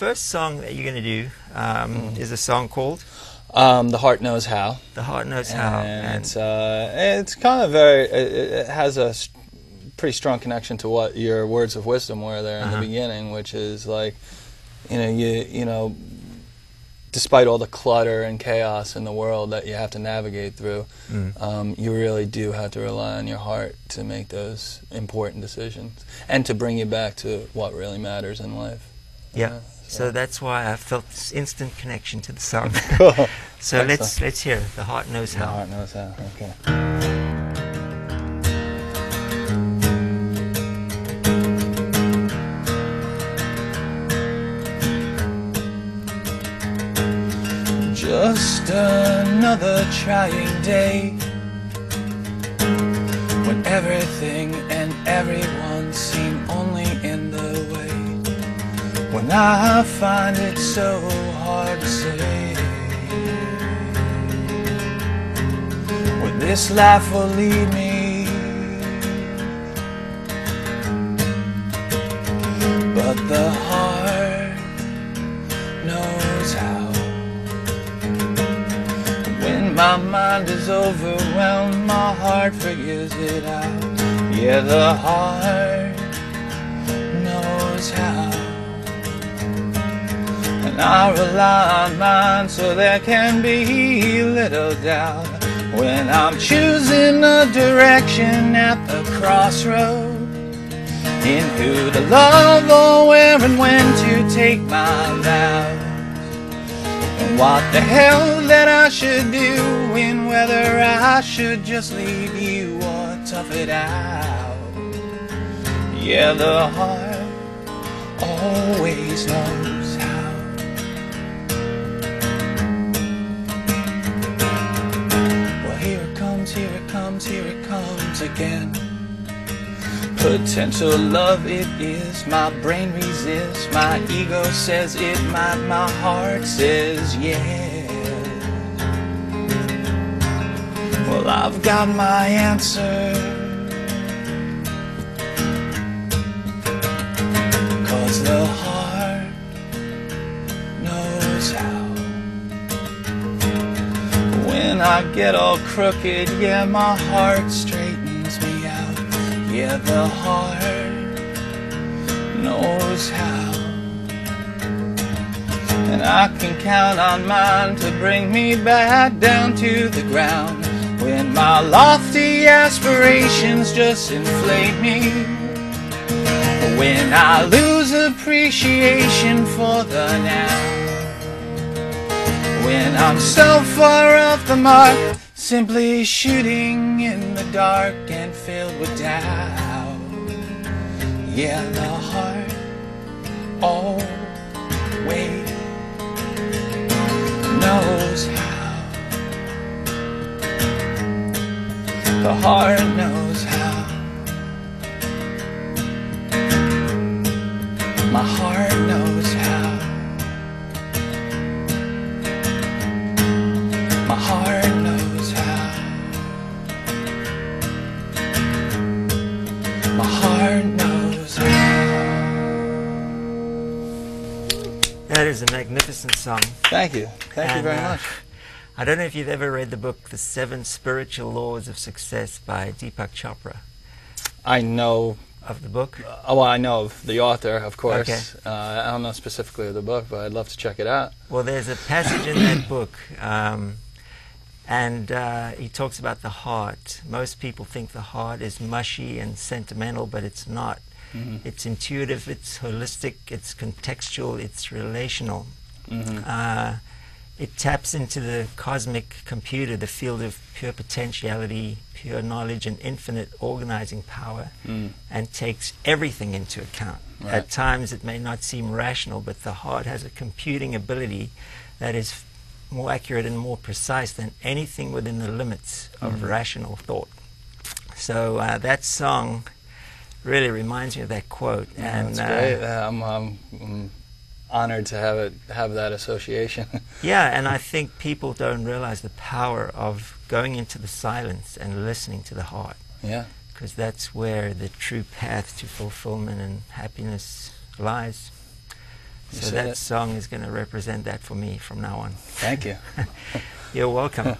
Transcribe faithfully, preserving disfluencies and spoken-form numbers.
first song that you're going to do um, mm. is a song called? Um, The Heart Knows How. The Heart Knows and How. And it's, uh, it's kind of very, it, it has a st pretty strong connection to what your words of wisdom were there in uh-huh. the beginning, which is like, you know, you, you know, despite all the clutter and chaos in the world that you have to navigate through, mm. um, you really do have to rely on your heart to make those important decisions and to bring you back to what really matters in life. Yeah, uh, so. so that's why I felt this instant connection to the song. Cool. So Excellent. let's let's hear it. The Heart Knows How. The Heart Knows How. Okay. Just another trying day, when everything and everyone seem only in the way, when I find it so hard to say where this life will lead me. But the heart knows how. My mind is overwhelmed, my heart figures it out. Yeah, the heart knows how. And I rely on mine so there can be little doubt. When I'm choosing a direction at the crossroad, in who to love or where and when to take my vows, and what the hell that I should do, and whether I should just leave you or tough it out. Yeah, the heart always knows how. Well, here it comes, here it comes, here it comes again. Potential love it is, my brain resists, my ego says it might, my heart says yeah. Well, I've got my answer, cause the heart knows how. When I get all crooked, yeah, my heart straightens me out. Yeah, the heart knows how. And I can count on mine to bring me back down to the ground, when my lofty aspirations just inflate me, when I lose appreciation for the now, when I'm so far off the mark, simply shooting in the dark and filled with doubt. Yeah, the heart always knows how. The heart knows how. My heart knows how. My heart knows how. My heart knows how. That is a magnificent song. Thank you. Thank and, you very uh, much. I don't know if you've ever read the book, The Seven Spiritual Laws of Success by Deepak Chopra. I know. Of the book? Uh, well, I know of the author, of course. Okay. Uh, I don't know specifically of the book, but I'd love to check it out. Well, there's a passage in that book. Um, And uh, he talks about the heart. Most people think the heart is mushy and sentimental, but it's not. Mm-hmm. It's intuitive, it's holistic, it's contextual, it's relational. Mm-hmm. uh, it taps into the cosmic computer, the field of pure potentiality, pure knowledge, and infinite organizing power, mm. and takes everything into account. Right. At times it may not seem rational, but the heart has a computing ability that is more accurate and more precise than anything within the limits of mm-hmm. rational thought. So uh, that song really reminds me of that quote. Yeah, and that's uh, great. Uh, I'm, I'm, I'm honored to have it have that association. Yeah, and I think people don't realize the power of going into the silence and listening to the heart. Yeah, because that's where the true path to fulfillment and happiness lies. You so that it. song is going to represent that for me from now on. Thank you. You're welcome.